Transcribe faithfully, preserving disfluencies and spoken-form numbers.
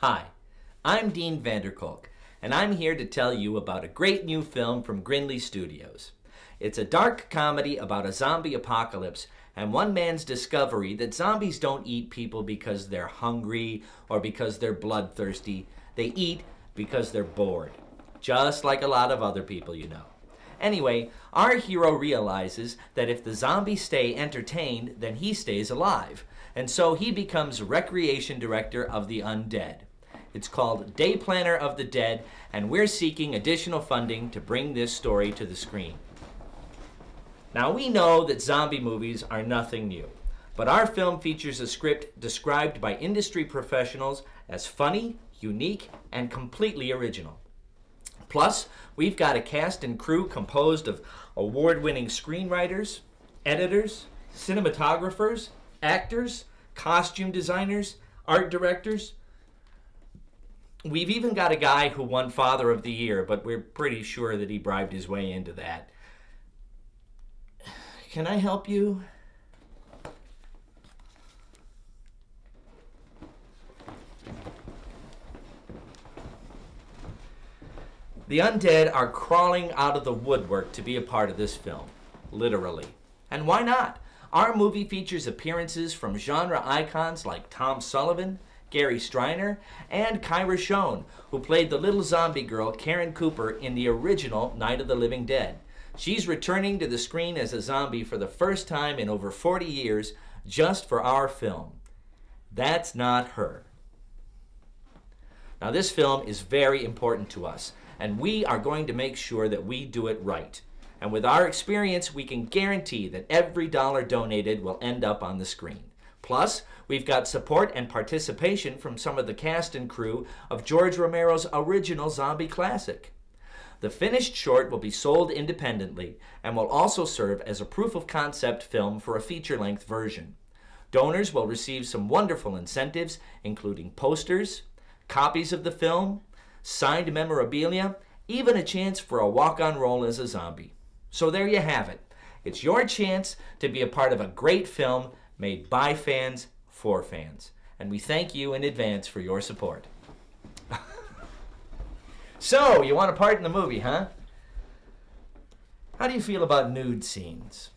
Hi, I'm Dean Vander Kolk, and I'm here to tell you about a great new film from Grindley Studios. It's a dark comedy about a zombie apocalypse and one man's discovery that zombies don't eat people because they're hungry or because they're bloodthirsty. They eat because they're bored, just like a lot of other people you know. Anyway, our hero realizes that if the zombies stay entertained, then he stays alive. And so he becomes recreation director of the undead. It's called Day Planner of the Dead, and we're seeking additional funding to bring this story to the screen. Now, we know that zombie movies are nothing new, but our film features a script described by industry professionals as funny, unique, and completely original. Plus, we've got a cast and crew composed of award-winning screenwriters, editors, cinematographers, actors, costume designers, art directors. We've even got a guy who won Father of the Year, but we're pretty sure that he bribed his way into that. Can I help you? The undead are crawling out of the woodwork to be a part of this film, literally. And why not? Our movie features appearances from genre icons like Tom Sullivan, Gary Streiner, and Kyra Schon, who played the little zombie girl Karen Cooper in the original Night of the Living Dead. She's returning to the screen as a zombie for the first time in over forty years just for our film. That's not her. Now, this film is very important to us, and we are going to make sure that we do it right. And with our experience, we can guarantee that every dollar donated will end up on the screen. Plus, we've got support and participation from some of the cast and crew of George Romero's original zombie classic. The finished short will be sold independently and will also serve as a proof of concept film for a feature-length version. Donors will receive some wonderful incentives, including posters, copies of the film, signed memorabilia, even a chance for a walk-on role as a zombie. So there you have it. It's your chance to be a part of a great film made by fans for fans. And we thank you in advance for your support. So, you want a part in the movie, huh? How do you feel about nude scenes?